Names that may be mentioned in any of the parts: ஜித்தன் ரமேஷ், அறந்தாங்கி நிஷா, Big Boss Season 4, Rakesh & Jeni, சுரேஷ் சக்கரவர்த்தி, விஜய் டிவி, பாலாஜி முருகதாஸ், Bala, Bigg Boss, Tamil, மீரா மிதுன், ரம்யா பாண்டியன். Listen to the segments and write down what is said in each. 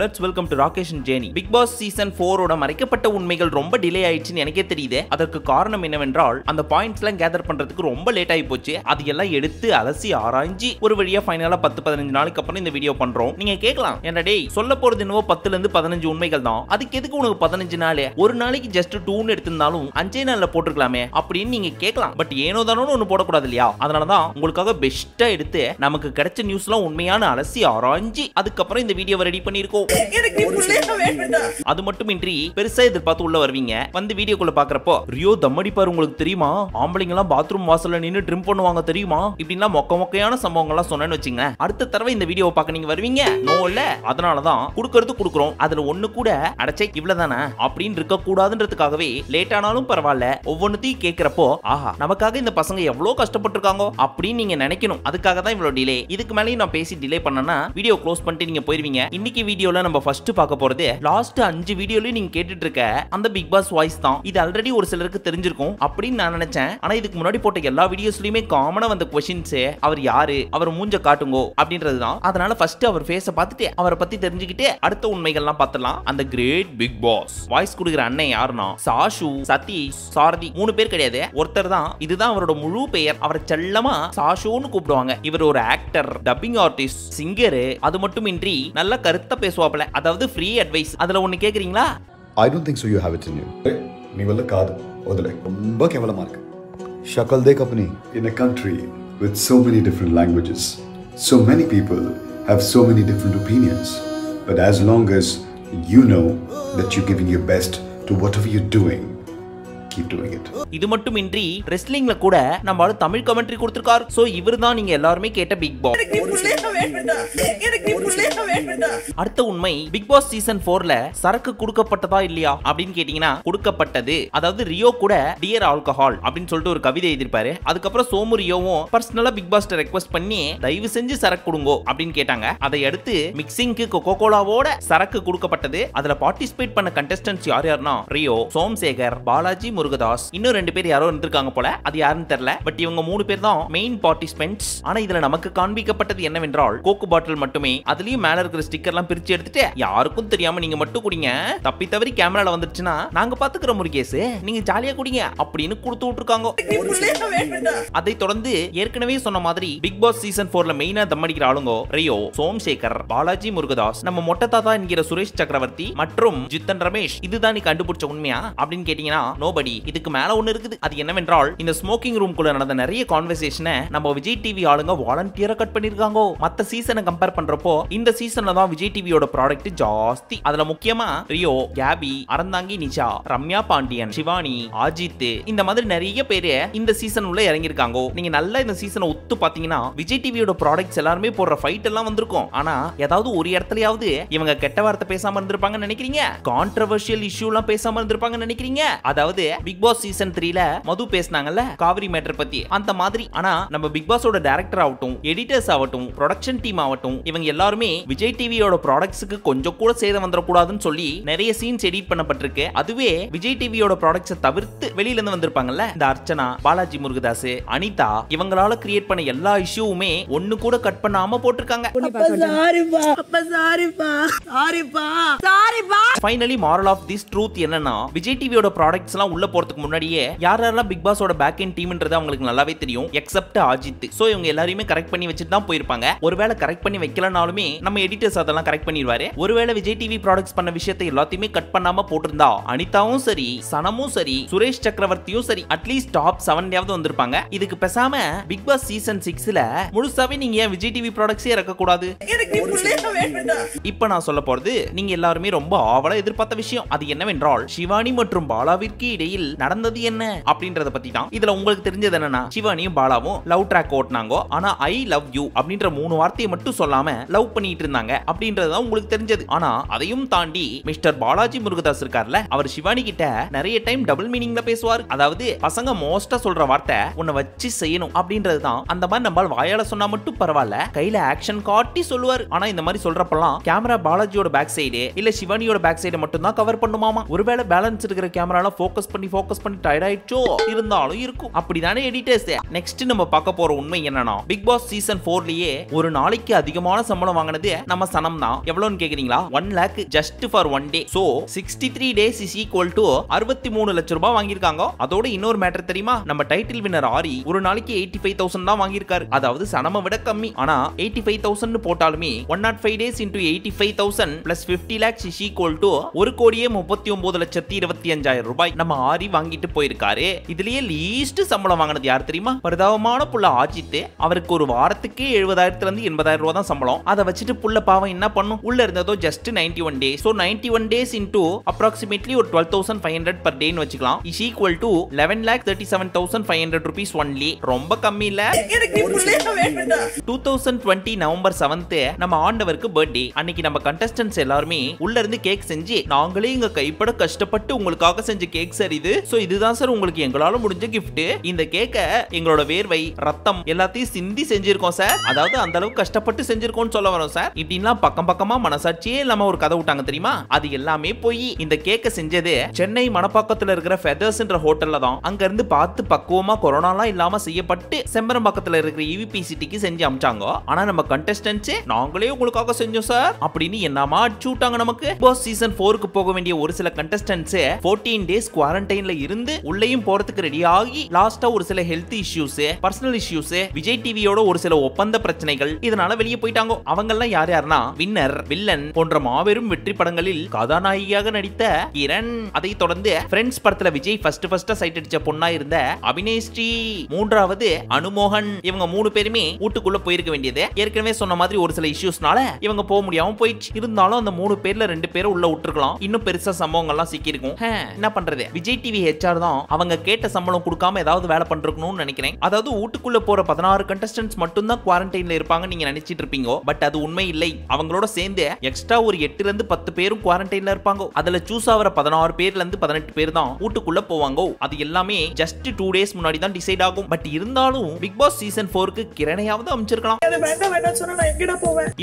Let's welcome to Rakesh and Jenny. Big Boss Season 4 ஓட மறைக்கப்பட்ட உண்மைகள் ரொம்ப டிலே ஆயிடுச்சுன்னு எனக்கே தெரியுது. அதற்கு காரணம் என்னவென்றால் அந்த பாயிண்ட்ஸ்லாம் கேதர் பண்றதுக்கு ரொம்ப லேட் ஆகி போச்சு. அதெல்லாம் எடுத்து அலசி ஆராய்ஞ்சி ஒரு வழியா ஃபைனலா 10-15 நாளுக்கு அப்புறம் இந்த வீடியோ பண்றோம். நீங்க கேட்கலாம், என்னடா டேய் சொல்ல போறது என்னவோ 10 ல இருந்து 15 உண்மைகள் தான். அதுக்கு எதுக்கு உனக்கு 15 நாள்? ஒரு நாளைக்கு ஜஸ்ட் 2 ன்னு எடுத்துனாலும் 5 நாள்ல போட்டுக்கலாமே அப்படினு நீங்க கேட்கலாம். பட் ஏனோதானோன்னு ஒன்னு போட கூடாது இல்லையா? அதனால தான் உங்களுக்காக பெஸ்ட்டா எடுத்து நமக்கு கிடைச்ச நியூஸ்லாம் உண்மையான அலசி ஆராய்ஞ்சி அதுக்கு அப்புறம் இந்த வீடியோவை ரெடி பண்ணிருக்கோம். அது மட்டுமின்றி பெருசா எதிர்பார்த்து உள்ள வருவீங்க. வந்து வீடியோக்குள்ள பாக்குறப்போ ரியோ தம்மடிப்பார் உங்களுக்கு தெரியுமா, ஆம்பளைங்க எல்லாம் பாத்ரூம் வாசல்ல நின்னு ட்ரிம் பண்ணுவாங்க தெரியுமா, இப்படின்னா மொக்க மொக்கையான சம்பவங்கள்லாம் சொன்னேன்னு வச்சுங்க. அடுத்த தடவை இந்த வீடியோவை பார்க்க நீங்க வருவீங்க நோ இல்ல. அதனாலதான் குடுக்கறது குடுக்குறோம். அதுல ஒண்ணு கூட அடைச்சை இவ்வளவுதானே அப்படின்னு இருக்க கூடாதுன்றதுக்காகவே லேட் ஆனாலும் பரவாயில்ல ஒவ்வொன்னுத்தையும் கேட்கிறப்போ ஆஹா நமக்காக இந்த பசங்க எவ்வளவு கஷ்டப்பட்டு இருக்காங்க அப்படின்னு நீங்க நினைக்கணும். அதுக்காக தான் இவ்வளவு டிலே. இதுக்கு மேலேயும் நான் பேசி டிலே பண்ணனா வீடியோ க்ளோஸ் பண்ணிட்டு நீங்க போயிருவீங்க. இன்னைக்கு வீடியோல நம்ம ஃபர்ஸ்ட் பார்க்க போறது லாஸ்ட் 5 வீடியோலயும் நீங்க கேட்டுட்டு இருக்க அந்த பிக் பாஸ் வாய்ஸ் தான். இது ஆல்ரெடி ஒரு சிலருக்கு தெரிஞ்சிருக்கும் அப்படின்னு நான் நினைச்சேன். ஆனா இதுக்கு முன்னாடி போட்ட எல்லா வீடியோஸ்லயுமே காமனா வந்த क्वेश्चंस அவர் யாரு, அவர் மூஞ்ச காட்டுங்கோ அப்படின்றது தான். அதனால ஃபர்ஸ்ட் அவர் ஃபேஸை பார்த்துட்டு அவரை பத்தி தெரிஞ்சுக்கிட்டு அடுத்த உண்மைகள்லாம் பார்த்தலாம். அந்த கிரேட் பிக் பாஸ் வாய்ஸ் குடுக்குற அண்ணன் யாருன்னா சாஷு, சதீஷ், சாரதி 3 பேர் கிடையாது, ஒருத்தர் தான். இதுதான் அவரோட முழு பெயர். அவரை செல்லமா சாஷுன்னு கூப்பிடுவாங்க. இவர் ஒரு ஆக்டர், டப்பிங் ஆர்டிஸ்ட், சிங்கர். அது மட்டுமின்றி நல்ல கருத்த பேசுவாப்ல. அதாவது ஃப்ரீ அட்வைஸ். அதுல ஒன்னு கேக்குறீங்களா? I don't think so you have it in you. நீ வல்ல காது ஒதுல ரொம்ப கேவலமா இருக்கு. शकल देख अपनी in a country with so many different languages, so many people have so many different opinions, but as long as you know that you're giving your best to whatever you're doing, keep doing it. இது மட்டுமின்றி ரெஸ்லிங்ல கூட நம்ம Tamil commentary கொடுத்திருக்கார். So இவர்தான் நீங்க எல்லாரும் கேட்ட big pass. அடுத்த உண்மை பிக் பாஸ் சீசன் 4ல சரக்கு கொடுக்கப்பட்டதா இல்லையா அப்படின்னு கேட்டீங்கன்னா கொடுக்கப்பட்டது. அதாவது ரியோ கூட டியர் ஆல்கஹால் அப்படின்னு சொல்லிட்டு ஒரு கவிதை எழுதிருப்பாரு. அதுக்கப்புறம் சோமு ரியோவும் பர்சனலா பிக் பாஸ் ரெக்வெஸ்ட் பண்ணி தயவு செஞ்சு சரக்கு கொடுங்கோ அப்படின்னு கேட்டாங்க. அதை அடுத்து மிக்சிங்க்கு கோகோ கோலாவோட சரக்கு கொடுக்கப்பட்டது. அதுல பார்ட்டிசிபேட் பண்ண கண்டஸ்டன்ட்ஸ் யார் யாருன்னா ரியோ, சோம்சேகர், பாலாஜி முருகதாஸ், இன்னும் 2 பேர் யாரோ இருந்திருக்காங்க போல. அது யாருன்னு தெரியல. பட் இவங்க 3 பேர் தான் மெயின் பார்ட்டிசிபென்ட்ஸ். ஆனா இதுல நமக்கு காண்பிக்கப்பட்டது என்னவென்றால் கோக்கு பாட்டில் மட்டுமே. அதுலயும் மேல இருக்கிற ஸ்டிக்கர்லாம் பிரிச்சு எடுத்துட்டு யாருக்கும் தெரியாம நீங்க மட்டும் குடிங்க, தப்பி தவறி கேமரால வந்துருச்சுன்னா நாங்க பாத்துக்கிறோம் ஒரு கேஸ், நீங்க ஜாலியா குடிங்க அப்படின்னு கொடுத்து விட்டுருக்காங்க. அதை தொடர்ந்து ஏற்கனவே சொன்ன மாதிரி பிக் பாஸ் சீசன் 4ல மெயினா தம்மடிக்கிற ஆளுங்க ரியோ, சோம்சேகர், பாலாஜி முருகதாஸ், நம்ம மொட்டை தாத்தா என்கிற சுரேஷ் சக்கரவர்த்தி மற்றும் ஜித்தன் ரமேஷ். இதுதான் நீ கண்டுபிடிச்ச உண்மையா அப்படின்னு கேட்டீங்கன்னா நோபடி. இதுக்கு மேல ஒண்ணு இருக்குது. அது என்னவென்றால் இந்த ஸ்மோக்கிங் ரூம் குள்ள நடந்த நிறைய கான்வர்சேஷனை நம்ம விஜய் டிவி ஆளுங்க வாலண்டியரா கட் பண்ணிருக்காங்க. மத்த சீசனை கம்பேர் பண்றப்போ இந்த சீசன்ல தான் விஜய் டிவியோட ப்ராடக்ட் ஜாஸ்தி. அதுல முக்கியமா ரியோ, கேபி, அறந்தாங்கி நிஷா, ரம்யா பாண்டியன், சிவானி, அஜித் இந்த மாதிரி நிறைய பேரு இந்த சீசன் உள்ள இறங்கிருக்காங்க. நீங்க நல்லா இந்த சீசனை உத்து பாத்தீங்கன்னா விஜய் டிவியோட ப்ராடக்ட்ஸ் எல்லாருமே போடுற ஃபைட் எல்லாம் வந்திருக்கும். ஆனா ஏதாவது ஒரு இடத்துலயாவது இவங்க கெட்ட வார்த்தை பேசாம இருந்திருப்பாங்க நினைக்கிறீங்க? கான்ட்ரவர்ஷியல் இஷ்யூ எல்லாம் பேசாம இருந்திருப்பாங்க நினைக்கிறீங்க? அதாவது பிக் பாஸ் சீசன் 3ல மது பேசினாங்கல்ல காவிரி மேட்டர் பத்தி, அந்த மாதிரி. ஆனா நம்ம பிக் பாஸோட டைரக்டர் ஆகட்டும், எடிட்டர்ஸ் ஆகட்டும், ப்ரொடக்ஷன் டீம் ஆகட்டும், இவங்க எல்லாருமே விஜய் டிவியோட ப்ராடக்ட்ஸ்க்கு கொஞ்சம் கூட சேதம் வந்துடக்கூடாதுன்னு சொல்லி நிறைய சீன்ஸ் எடிட் பண்ணப்பட்டிருக்கு. அதுவே விஜய் டிவியோட ப்ராடக்ட்ஸை தவிர்த்து வெளியில இருந்து வந்திருப்பாங்கல்ல இந்த அர்ச்சனா, பாலாஜி முருகதாஸ், அனிதா, இவங்களால கிரியேட் பண்ண எல்லா இஷ்யூவுமே ஒன்னு கூட கட் பண்ணாம போட்டிருக்காங்க. Finally moral of this truth என்னன்னா விஜய் டிவியோட ப்ராடக்ட்ஸ் எல்லாம் உள்ள போறதுக்கு முன்னாடியே யார் யாரெல்லாம் பிக் பாஸோட பேக் எண்ட் டீம்ன்றது அவங்களுக்கு நல்லாவே தெரியும் எக்ஸப்ட் அஜித். சோ இவங்க எல்லாரையுமே கரெக்ட் பண்ணி வச்சிட்டு தான் போயிருப்பாங்க. ஒருவேளை கரெக்ட் பண்ணி வைக்கலனாலுமே நம்ம எடிட்டர்ஸ் அதெல்லாம் கரெக்ட் பண்ணிடுவாரு. ஒருவேளை விஜய் டிவி ப்ராடக்ட்ஸ் பண்ண விஷயத்தை எல்லாத்தையுமே கட் பண்ணாம போட்டிருந்தா அனிதாவும் சரி, சனமும் சரி, சுரேஷ் சக்கரவர்த்தியும் சரி அட்லீஸ்ட் டாப் 7 வந்திருப்பாங்க. இதுக்கு பேசாம பிக் பாஸ் சீசன் 6ல முழுசாவே நீங்க ஏன் விஜய் டிவி ப்ராடக்ட்ஸே இறக்க கூடாது? இப்ப நான் சொல்ல போறது நீங்க எல்லாருமே ரொம்ப ஆவலா எதிர்பார்த்த விஷயம். அது என்னவென்றால் சிவானி மற்றும் பாலாவிற்கு இடையில் நடந்தது என்ன அப்படின்றத பத்தி தான். இதுல உங்களுக்கு தெரிஞ்சது என்னன்னா சிவானியும் பாலாவும் லவ் ட்ராக் ஓட்டினாங்க. ஆனா ஐ லவ் யூ அப்படின்ற 3 வார்த்தையை மட்டும் சொல்லாம லவ் பண்ணிட்டு இருந்தாங்க அப்படின்றதுதான் உங்களுக்கு தெரிஞ்சது. ஆனா அதையும் தாண்டி மிஸ்டர் பாலாஜி முருகதாஸ் இருக்கார்ல, அவர் சிவானி கிட்ட நிறைய டைம் டபுள் மீனிங்ல பேசுவார். அதாவது பசங்க மோஸ்டா சொல்ற வார்த்தை உன்னை வச்சு செய்யணும் அப்படின்றது தான். அந்த மாதிரி நம்மால் வாயால சொன்னா மட்டும் பரவாயில்ல, கையில ஆக்ஷன் காட்டி சொல்லுவார். ஆனா இந்த மாதிரி சொல்றப்பெல்லாம் கேமரா பாலாஜியோட பேக் சைடு இல்ல சிவானியோட பேக் சைடு மட்டும் தான் கவர் பண்ணுமாமா. ஒருவேளை பேலன்ஸ் இருக்கிற கேமரால போக்கஸ் பண்ணி அப்படி ஃபோக்கஸ் பண்ணி டயர்ட் ஆயிச்சோ இருந்தாலும் இருக்கும் அப்படிதானே எடிட்டர்ஸ். நெக்ஸ்ட் நம்ம பார்க்க போற உண்மை என்னன்னா பிக் பாஸ் சீசன் 4 லயே ஒரு நாளைக்கு அதிகமான சம்பளம் வாங்குனது நம்ம சனம் தான். எவ்வளவுன்னு கேக்குறீங்களா? 1 லட்சம் just for one day. So 63 days is equal to 63 லட்சம் ரூபாய் வாங்கிருக்காங்க. அதோட இன்னொரு மேட்டர் தெரியுமா? நம்ம டைட்டில் வின்னர் ஆரி ஒரு நாளைக்கு 85000 தான் வாங்கிருக்காரு. அதாவது சனம விட கம்மி. ஆனா 85000 போட்டாலுமே 105 days into 85000 plus 50 lakhs is equal to 1,39,25,000 ரூபாய் நம்ம ஆரி வாங்கிட்டு போயிருக்காரு. இதுலயே லீஸ்ட் சம்பளம் வாங்குனது யார் தெரியுமா? பரதாவமான புள்ள அஜித். அவருக்கு ஒரு வாரத்துக்கே 70000 இருந்து 80000 ரூபாய் தான் சம்பளம். அத வச்சிட்டு புள்ள பாவம் என்ன பண்ணும்? உள்ள இருந்ததோ just 91 days. So 91 days into approximately 12,500 per day னு வெச்சுக்கலாம். Is equal to 11,37,500 rupees only. ரொம்ப கம்மி இல்ல? 2020 நவம்பர் 7th நம்ம ஆண்டவருக்கு பர்த்டே. அன்னைக்கு நம்ம கண்டஸ்டன்ட்ஸ் எல்லாரும் உள்ள இருந்து கேக் செஞ்சு நாங்களே இங்க கைப்பட கஷ்டப்பட்டு உங்களுக்காக செஞ்ச கேக் சார் இது. சோ இதுதான் சார் உங்களுக்கு எங்களால முடிஞ்ச gift. இந்த கேக்க எங்களோட வேர்வை ரத்தம் எல்லாத்தையும் சிந்தி செஞ்சிருக்கோம் சார். அதாவது அந்த அளவுக்கு கஷ்டப்பட்டு செஞ்சிருக்கோம்னு சொல்ல வரோம் சார். இப்படிலாம் பக்கம் பக்கமா மனசாட்சியே இல்லாம ஒரு கதை விட்டாங்க தெரியுமா? அது எல்லாமே போய் இந்த கேக்க செஞ்சது சென்னை மணப்பாக்கத்துல இருக்கிற ஃபெதர்ஸ்ன்ற ஹோட்டல்ல தான். அங்க இருந்து பார்த்து பக்குவமா கொரோனாலாம் இல்லாம செய்யப்பட்டு செம்பரம்பாக்கத்துல இருக்கிற ஈவிபி சிட்டிக்கு செஞ்சு அம்ச்சாங்க. ஆனா நம்ம கண்டஸ்டன்ட்ஸ் நாங்களே உங்களுக்காக செஞ்சோம் சார் அப்படினு என்னமா அடிச்சுட்டாங்க நமக்கு. பாஸ் சீசன் 4 க்கு போக வேண்டிய ஒரு சில கண்டஸ்டன்ட்ஸ் 14 டேஸ் குவாரண்டைன்ல இருந்து உள்ளேயும் போறதுக்கு ரெடி ஆகி லாஸ்டா ஒரு சில health issues, personal issues, Vijay டிவியோட ஒரு சில ஒப்பந்த பிரச்சனைகள் இதனால வெளியே போயிட்டாங்க. அவங்க எல்லாம் யார் யாருன்னா வின்னர், வில்லன் போன்ற மாபெரும் வெற்றி படங்களில் கதாநாயகியாக நடித்த கிரண், அதை தொடர்ந்து ஃப்ரெண்ட்ஸ் படத்துல விஜய் ஃபர்ஸ்டா சைட் அடிச்ச பொண்ணா இருந்த அபிநேஸ்ரீ, மூன்றாவது அனுமோகன். இவங்க மூணு பேருமே வீட்டுக்குள்ள போயிருக்க வேண்டியது. ஏற்கனவே சொன்ன மாதிரி ஒரு சில இஷ்யூஸ்னால இவங்க போக முடியாம போயிடுச்சு. இருந்தாலும் அந்த மூணு பேர்ல ரெண்டு பேரும் உள்ள விட்டுருக்கலாம். இன்னும் பெருசா சம்பவங்கள்லாம் சிக்கிருக்கும். என்ன பண்றது? விஜய் டிவி ஹெச்ஆர் தான் அவங்க கேட்ட சம்பளம் கொடுக்காம ஏதாவது வேலை பண்றக்கணும்னு நினைக்கிறேன். அதாவது வீட்டுக்குள்ள போற 16 கண்டஸ்டன்ட்ஸ் மட்டும் தான் குவாரண்டைன்ல இருப்பாங்க நீங்க நினைச்சிட்டு இருப்பீங்க. பட் அது உண்மை இல்லை. அவங்களோட சேர்ந்து எக்ஸ்ட்ரா ஒரு 8 to 10 பேரும் குவாரண்டைன்ல இருப்பாங்க. அதுல சூஸ் ஆகிற 16 பேர்ல இருந்து 18 பேர் தான் வீட்டுக்குள்ள போவாங்க. அது எல்லாமே ஜஸ்ட் 2 டேஸ் முன்னாடி தான் டிசைட் ஆகும். பட் இருந்தாலும் பிக் பாஸ் சீசன் 4க்கு கிரணையாவது அமைச்சிருக்கலாம்.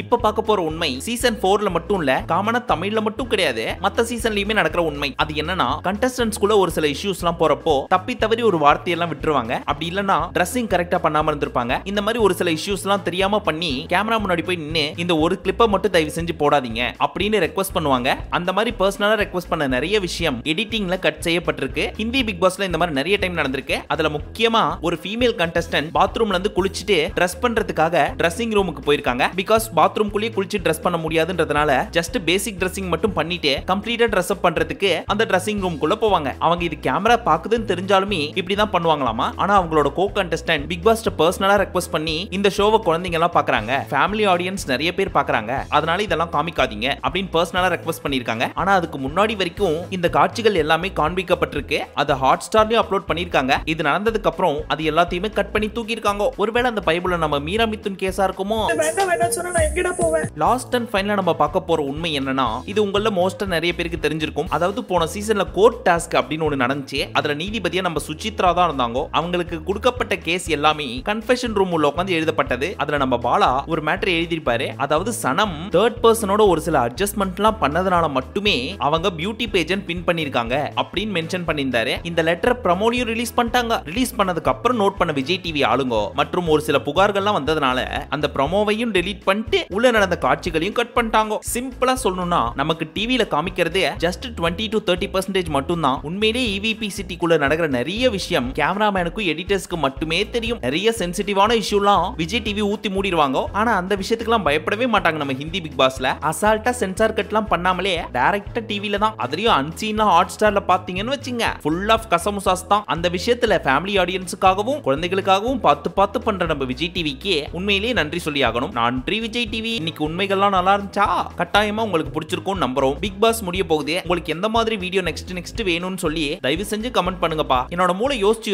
இப்ப பார்க்க போற உண்மை சீசன் 4ல மட்டும் இல்ல, காமனா தமிழ்ல மட்டும் கிடையாது, மத்த சீசன்லயுமே நடக்கிற உண்மை. அது என்னன்னா கண்டஸ்டன்ட்ஸ் குள்ள ஒரு சில இஷ்யூஸ்லாம் போறப்போ தப்பி தவறி ஒரு வார்த்தையெல்லாம் விட்டுருவாங்க. அப்படி இல்லனா டிரெஸ்ஸிங் கரெக்ட்டா பண்ணாம இருந்திருப்பாங்க. இந்த மாதிரி ஒரு சில இஷ்யூஸ்லாம் தெரியாம பண்ணி கேமரா முன்னாடி போய் நின்னு இந்த ஒரு கிளிப்பை மட்டும் தயவு செஞ்சு போடாதீங்க அப்படின்னு ரெக்வெஸ்ட் பண்ணுவாங்க. அந்த மாதிரி பர்சனலா ரெக்வெஸ்ட் பண்ண நிறைய விஷயம் எடிட்டிங்ல கட் செய்யப்பட்டிருக்கு. ஹிந்தி பிக் பாஸ்ல இந்த மாதிரி நிறைய டைம் நடந்திருக்கு. அதுல முக்கியமா ஒரு ஃபீமேல் கண்டஸ்டன்ட் பாத்ரூம்ல இருந்து குளிச்சிட்டு டிரஸ் பண்றதுக்காக டிரெஸ்ஸிங் ரூமுக்கு போயிருக்காங்க. பிகாஸ் பாத்ரூம் குள்ளே குளிச்சு டிரஸ் பண்ண முடியாதுன்றதனால ஜஸ்ட் பேசிக் டிரெஸ்ஸிங் மட்டும் பண்ணிட்டு கம்ப்ளீட்டா டிரஸ் அப் பண்றதுக்கு அந்த டிரெஸ்ஸிங் ரூம் குள்ள போவாங்க. அவங்க இது கேமரா பாக்குதுன்னு தெரிஞ்சாலுமே இப்படி தான் பண்ணுவாங்களாமா. ஆனா அவங்களோட கோ கண்டஸ்டன்ட் பிக் பாஸ் பர்சனலா ரெக்வெஸ்ட் பண்ணி இந்த ஷோவை குழந்தைங்க எல்லாம் பாக்குறாங்க, ஃபேமிலி ஆடியன்ஸ் நிறைய பேர் பாக்குறாங்க, அதனால இதெல்லாம் காமிக்காதீங்க அப்படின்னு பர்சனலா ரெக்வெஸ்ட் பண்ணிருக்காங்க. ஆனா அதுக்கு முன்னாடி வரைக்கும் இந்த காட்சிகள் எல்லாமே காண்பிக்கப்பட்டிருக்கு. அதை ஹாட் ஸ்டார்லயும் அப்லோட் பண்ணிருக்காங்க. இது நடந்ததுக்கு அப்புறம் அது எல்லாத்தையுமே கட் பண்ணி தூக்கி இருக்காங்க. ஒருவேளை அந்த பைபிள்ல நம்ம மீரா மிதுன் கேஸா இருக்குமோ? லாஸ்ட் அண்ட் ஃபைனலா நம்ம பார்க்க போற உண்மை என்னன்னா இது உங்கள மோஸ்டா நிறைய பேருக்கு தெரிஞ்சிருக்கும். அதாவது போன சீசன்ல கோர்ட் டாஸ்க் அப்படின்னு ஒன்னு நடந்துச்சு. அதுல நீதிபதியா நம்ம சுசித்ரா தான் இருந்தாங்க. அவங்களுக்கு கொடுக்கப்பட்ட கேஸ் எல்லாமே கன்ஃபெஷன் ரூம் உள்ள உட்கார்ந்து எழுதப்பட்டது. அதுல நம்ம பாலா ஒரு மேட்டர் எழுதிருப்பாரு. அதாவது சனம் தேர்ட் பர்சனோட ஒரு சில அட்ஜஸ்ட்மெண்ட்லாம் பண்ணதனால மட்டுமே அவங்க பியூட்டி பேஜ் பின் பண்ணிருக்காங்க அப்படின்னு மென்ஷன் பண்ணியிருந்தாரு. இந்த லெட்டர் ப்ரமோனியும் ரிலீஸ் பண்ணிட்டாங்க. ரிலீஸ் பண்ணதுக்கு அப்புறம் நோட் பண்ண விஜய் டிவி ஆளுங்க மற்றும் ஒரு சில புகார்கள்லாம் வந்ததனால அந்த ப்ரோமோவையும் டெலீட் பண்ணிட்டு உள்ள நடந்த காட்சிகளையும் கட் பண்ணிட்டாங்க. சிம்பிளா சொல்லணும்னா நமக்கு டிவில காமிக்கிறதே ஜஸ்ட் 20 to 30% மட்டும் தான். உண்மையிலேயே ஈவிபி சிட்டிக்குள்ள நடக்கிற நிறைய விஷயம் கேமராமேனுக்கும் எடிட்டர்ஸ்க்கு மட்டுமே தெரியும். நிறைய சென்சிட்டிவான இஷ்யூலாம் விஜய் டிவி ஊத்தி மூடிடுவாங்க. ஆனா அந்த விஷயத்துக்குலாம் பயப்படவே மாட்டாங்க. நம்ம ஹிந்தி பிக் பாஸ்ல அசால்ட்டா சென்சார் கட்லாம் பண்ணாமலே டைரக்டா டிவில தான். அதுலயும் அன்சீன்ல ஹாட் ஸ்டார்ல பாத்தீங்கன்னு வச்சுங்க ஃபுல் ஆஃப் கசமுசாஸ் தான். அந்த விஷயத்துல ஃபேமிலி ஆடியன்ஸுக்காகவும் குழந்தைகளுக்காகவும் பார்த்து பார்த்து பண்ற நம்ம விஜய் டிவிக்கு உண்மையிலேயே நன்றி சொல்லி ஆகணும். நன்றி விஜய் டிவி. இன்னைக்கு உண்மைகள்லாம் நல்லா இருந்துச்சா? கட்டாயமா உங்களுக்கு பிடிச்சிருக்கும் நம்புறோம். பிக் பாஸ் முடிய போகுது. உங்களுக்கு எந்த மாதிரி வீடியோ நெக்ஸ்ட் வேணும்னு சொல்லி தயவு செஞ்சு கமெண்ட் பண்ணுங்கப்பா. என்னோட மூளை யோசிச்சு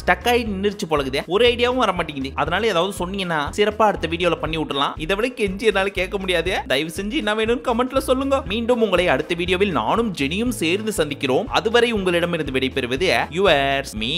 ஸ்டக் ஆகி நின்றுச்சு போலகுது. ஒரு ஐடியாவும் வர மாட்டேங்குது. அதனால ஏதாவது சொன்னீங்கன்னா சிறப்பா அடுத்த வீடியோல பண்ணி விட்டுலாம். இதை விட கெஞ்சி என்னால கேட்க முடியாது. தயவு செஞ்சு என்ன வேணும்னு கமெண்ட்ல சொல்லுங்க. மீண்டும் உங்களை அடுத்த வீடியோவில் நானும் ஜெனியும் சேர்ந்து சந்திக்கிறோம். அதுவரை உங்களிடமிருந்து விடைபெறுவது யுவர்ஸ் மீ.